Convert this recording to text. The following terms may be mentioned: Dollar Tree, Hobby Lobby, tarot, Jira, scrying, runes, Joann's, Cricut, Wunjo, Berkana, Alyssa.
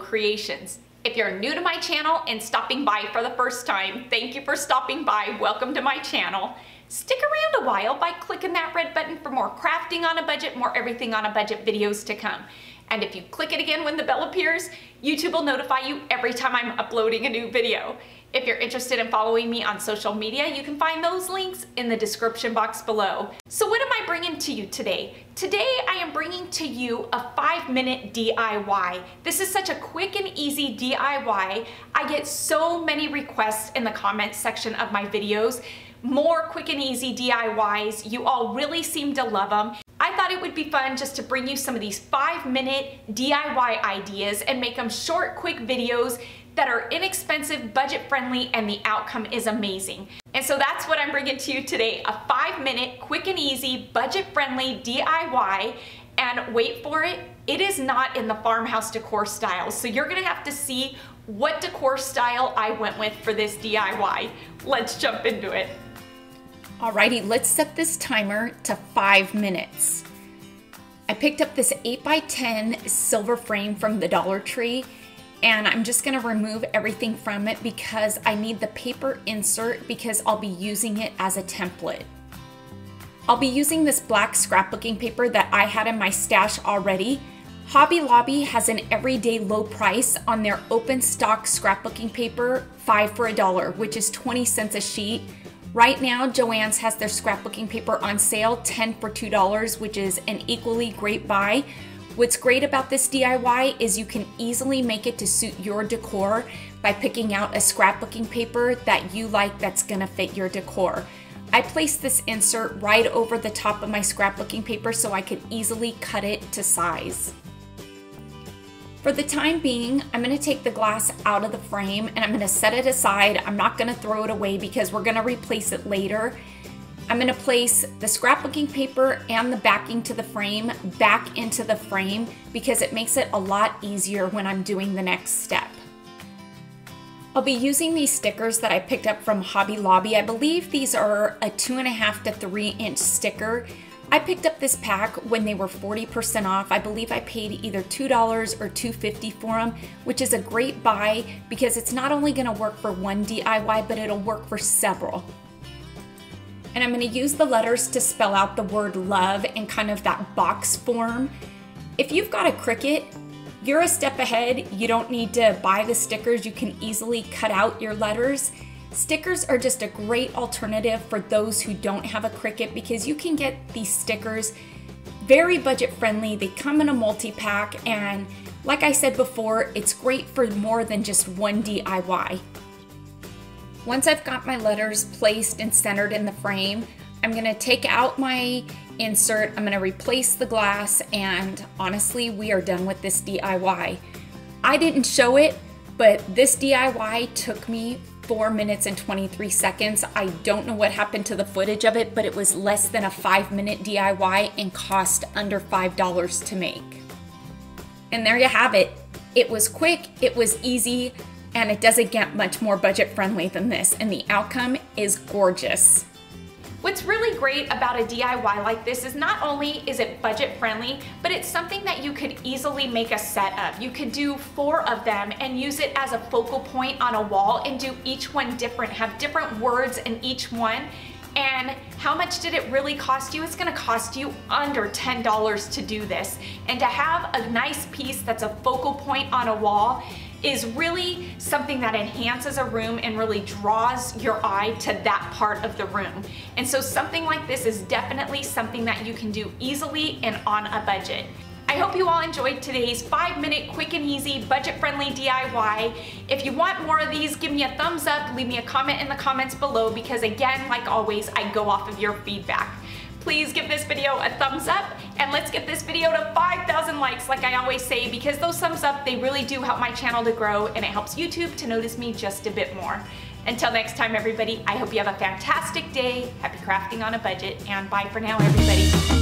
Creations. If you're new to my channel and stopping by for the first time, thank you for stopping by. Welcome to my channel. Stick around a while by clicking that red button for more crafting on a budget, more everything on a budget videos to come. And if you click it again when the bell appears, YouTube will notify you every time I'm uploading a new video. If you're interested in following me on social media, you can find those links in the description box below. So what am I bringing to you today? Today I am bringing to you a 5-minute DIY. This is such a quick and easy DIY. I get so many requests in the comments section of my videos. More quick and easy DIYs. You all really seem to love them. I thought it would be fun just to bring you some of these 5-minute DIY ideas and make them short, quick videos that are inexpensive, budget friendly, and the outcome is amazing. And so that's what I'm bringing to you today, a 5-minute, quick and easy, budget friendly DIY. And wait for it, it is not in the farmhouse decor style. So you're gonna have to see what decor style I went with for this DIY. Let's jump into it. Alrighty, let's set this timer to 5 minutes. I picked up this 8x10 silver frame from the Dollar Tree, and I'm just gonna remove everything from it because I need the paper insert because I'll be using it as a template. I'll be using this black scrapbooking paper that I had in my stash already. Hobby Lobby has an everyday low price on their open stock scrapbooking paper, 5 for $1, which is 20 cents a sheet. Right now, Joann's has their scrapbooking paper on sale, 10 for $2, which is an equally great buy. What's great about this DIY is you can easily make it to suit your decor by picking out a scrapbooking paper that you like that's gonna fit your decor. I placed this insert right over the top of my scrapbooking paper so I could easily cut it to size. For the time being, I'm gonna take the glass out of the frame and I'm gonna set it aside. I'm not gonna throw it away because we're gonna replace it later. I'm gonna place the scrapbooking paper and the backing to the frame back into the frame because it makes it a lot easier when I'm doing the next step. I'll be using these stickers that I picked up from Hobby Lobby. I believe these are a 2.5 to 3 inch sticker. I picked up this pack when they were 40% off. I believe I paid either $2 or $2.50 for them, which is a great buy because it's not only gonna work for one DIY, but it'll work for several. And I'm gonna use the letters to spell out the word love in kind of that box form. If you've got a Cricut, you're a step ahead. You don't need to buy the stickers. You can easily cut out your letters. Stickers are just a great alternative for those who don't have a Cricut because you can get these stickers very budget friendly. They come in a multi-pack, and like I said before, it's great for more than just one DIY. Once I've got my letters placed and centered in the frame, I'm gonna take out my insert, I'm gonna replace the glass, and honestly, we are done with this DIY. I didn't show it, but this DIY took me 4 minutes and 23 seconds. I don't know what happened to the footage of it, but it was less than a 5-minute DIY and cost under $5 to make. And there you have it. It was quick, it was easy, and it doesn't get much more budget friendly than this, and the outcome is gorgeous. What's really great about a DIY like this is not only is it budget friendly, but it's something that you could easily make a set of. You could do 4 of them and use it as a focal point on a wall and do each one different, have different words in each one. And how much did it really cost you? It's gonna cost you under $10 to do this. And to have a nice piece that's a focal point on a wall is really something that enhances a room and really draws your eye to that part of the room. And so something like this is definitely something that you can do easily and on a budget. I hope you all enjoyed today's 5-minute quick and easy budget friendly DIY. If you want more of these, give me a thumbs up, leave me a comment in the comments below because again, like always, I go off of your feedback. Please give this video a thumbs up and let's get this video to 5,000 likes like I always say, because those thumbs up, they really do help my channel to grow and it helps YouTube to notice me just a bit more. Until next time everybody, I hope you have a fantastic day, happy crafting on a budget, and bye for now everybody.